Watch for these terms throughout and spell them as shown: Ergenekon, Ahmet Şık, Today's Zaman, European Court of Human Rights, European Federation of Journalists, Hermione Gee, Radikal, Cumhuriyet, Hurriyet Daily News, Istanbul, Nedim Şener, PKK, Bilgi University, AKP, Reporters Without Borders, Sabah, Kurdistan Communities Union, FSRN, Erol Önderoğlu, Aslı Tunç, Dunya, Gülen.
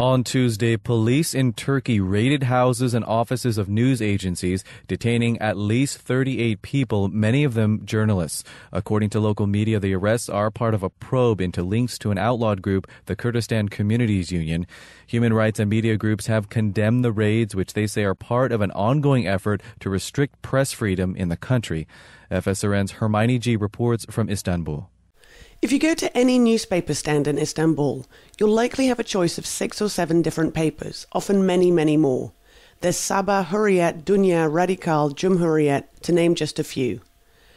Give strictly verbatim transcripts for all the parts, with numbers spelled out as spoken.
On Tuesday, police in Turkey raided houses and offices of news agencies, detaining at least thirty-eight people, many of them journalists. According to local media, the arrests are part of a probe into links to an outlawed group, the Kurdistan Communities Union. Human rights and media groups have condemned the raids, which they say are part of an ongoing effort to restrict press freedom in the country. F S R N's Hermione Gee reports from Istanbul. If you go to any newspaper stand in Istanbul, you'll likely have a choice of six or seven different papers, often many, many more. There's Sabah, Hurriyet, Dunya, Radikal, Cumhuriyet, to name just a few.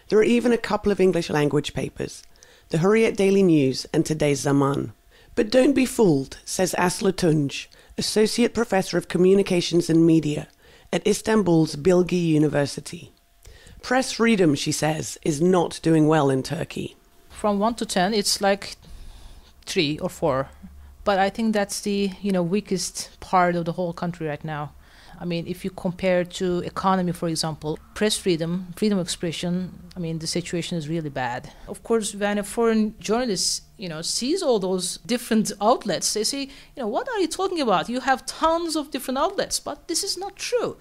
There are even a couple of English-language papers, the Hurriyet Daily News and Today's Zaman. But don't be fooled, says Aslı Tunç, Associate Professor of Communications and Media at Istanbul's Bilgi University. Press freedom, she says, is not doing well in Turkey. From one to ten, it's like three or four. But I think that's the you know weakest part of the whole country right now. I mean, if you compare to economy, for example, press freedom, freedom of expression, I mean, the situation is really bad. Of course, when a foreign journalist you know sees all those different outlets, they say, you know, what are you talking about? You have tons of different outlets, but this is not true.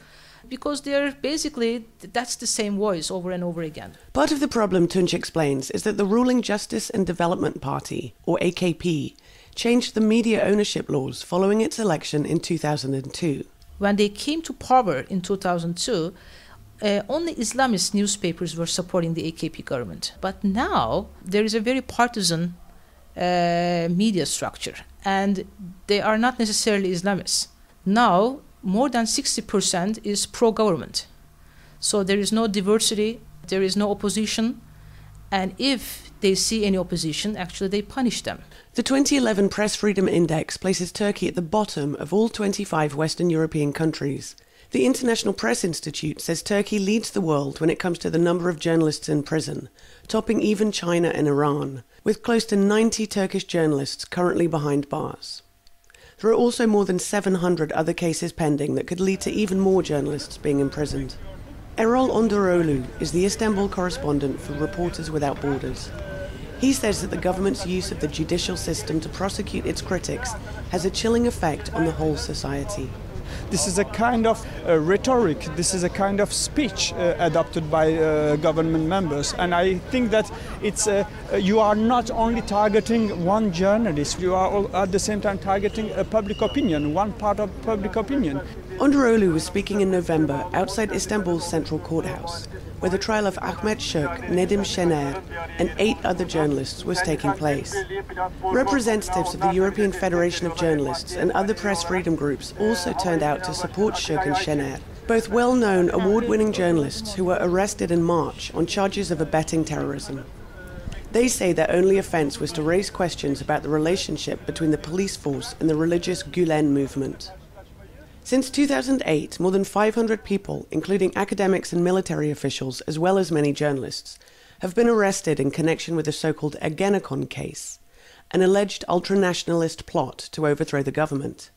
Because they're basically, that's the same voice over and over again. Part of the problem, Tunç explains, is that the ruling Justice and Development Party, or A K P, changed the media ownership laws following its election in two thousand two. When they came to power in two thousand two, uh, only Islamist newspapers were supporting the A K P government. But now there is a very partisan uh, media structure, and they are not necessarily Islamists. Now, more than sixty percent is pro-government. So there is no diversity, there is no opposition, and if they see any opposition, actually they punish them. The twenty eleven Press Freedom Index places Turkey at the bottom of all twenty-five Western European countries. The International Press Institute says Turkey leads the world when it comes to the number of journalists in prison, topping even China and Iran, with close to ninety Turkish journalists currently behind bars. There are also more than seven hundred other cases pending that could lead to even more journalists being imprisoned. Erol Önderoğlu is the Istanbul correspondent for Reporters Without Borders. He says that the government's use of the judicial system to prosecute its critics has a chilling effect on the whole society. This is a kind of uh, rhetoric, this is a kind of speech uh, adopted by uh, government members. And I think that it's, uh, you are not only targeting one journalist, you are all at the same time targeting a public opinion, one part of public opinion. Önderoğlu was speaking in November outside Istanbul's central courthouse, where the trial of Ahmet Şık, Nedim Şener, and eight other journalists was taking place. Representatives of the European Federation of Journalists and other press freedom groups also turned out to support Şık and Şener, both well-known award-winning journalists who were arrested in March on charges of abetting terrorism. They say their only offense was to raise questions about the relationship between the police force and the religious Gülen movement. Since two thousand eight, more than five hundred people, including academics and military officials, as well as many journalists, have been arrested in connection with the so-called Ergenekon case, an alleged ultranationalist plot to overthrow the government.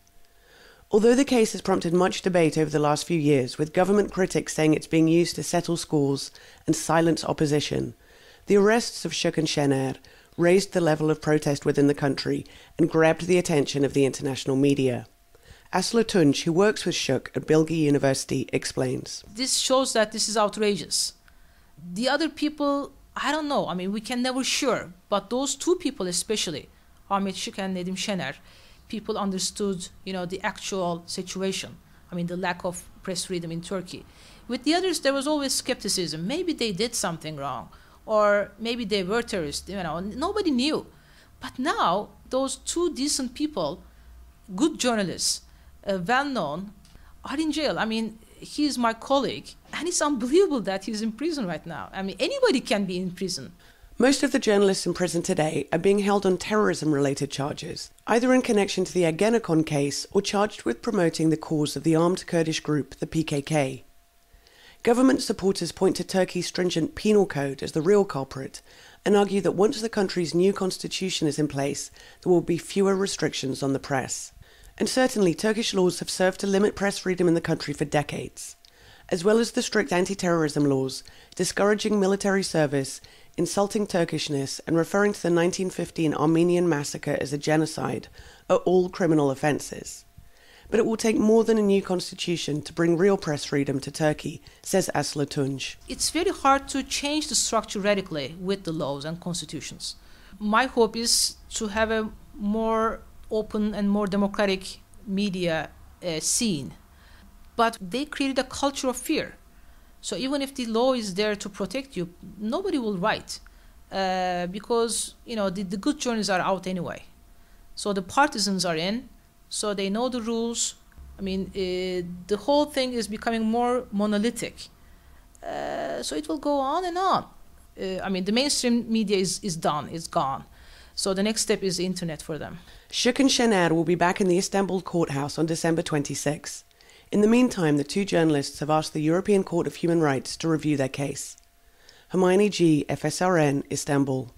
Although the case has prompted much debate over the last few years, with government critics saying it's being used to settle scores and silence opposition, the arrests of Şık and Şener raised the level of protest within the country and grabbed the attention of the international media. Aslı Tunç, who works with Şık at Bilgi University, explains. This shows that this is outrageous. The other people, I don't know, I mean, we can never sure, but those two people especially, Ahmet Şık and Nedim Şener, people understood, you know, the actual situation, I mean, the lack of press freedom in Turkey. With the others, there was always skepticism. Maybe they did something wrong, or maybe they were terrorists, you know, nobody knew. But now, those two decent people, good journalists, Uh, well-known, are in jail. I mean, he is my colleague, and it's unbelievable that he's in prison right now. I mean, anybody can be in prison. Most of the journalists in prison today are being held on terrorism-related charges, either in connection to the Ergenekon case or charged with promoting the cause of the armed Kurdish group, the P K K. Government supporters point to Turkey's stringent penal code as the real culprit and argue that once the country's new constitution is in place, there will be fewer restrictions on the press. And certainly, Turkish laws have served to limit press freedom in the country for decades, as well as the strict anti-terrorism laws, discouraging military service, insulting Turkishness, and referring to the nineteen fifteen Armenian massacre as a genocide are all criminal offences. But it will take more than a new constitution to bring real press freedom to Turkey, says Aslı Tunç. It's very hard to change the structure radically with the laws and constitutions. My hope is to have a more open and more democratic media uh, scene. But they created a culture of fear. So even if the law is there to protect you, nobody will write uh, because, you know, the, the good journalists are out anyway. So the partisans are in, so they know the rules. I mean, uh, the whole thing is becoming more monolithic. Uh, so it will go on and on. Uh, I mean, the mainstream media is, is done, it's gone. So the next step is the internet for them. Şık and Şener will be back in the Istanbul courthouse on December twenty-sixth. In the meantime, the two journalists have asked the European Court of Human Rights to review their case. Hermione Gee, F S R N, Istanbul.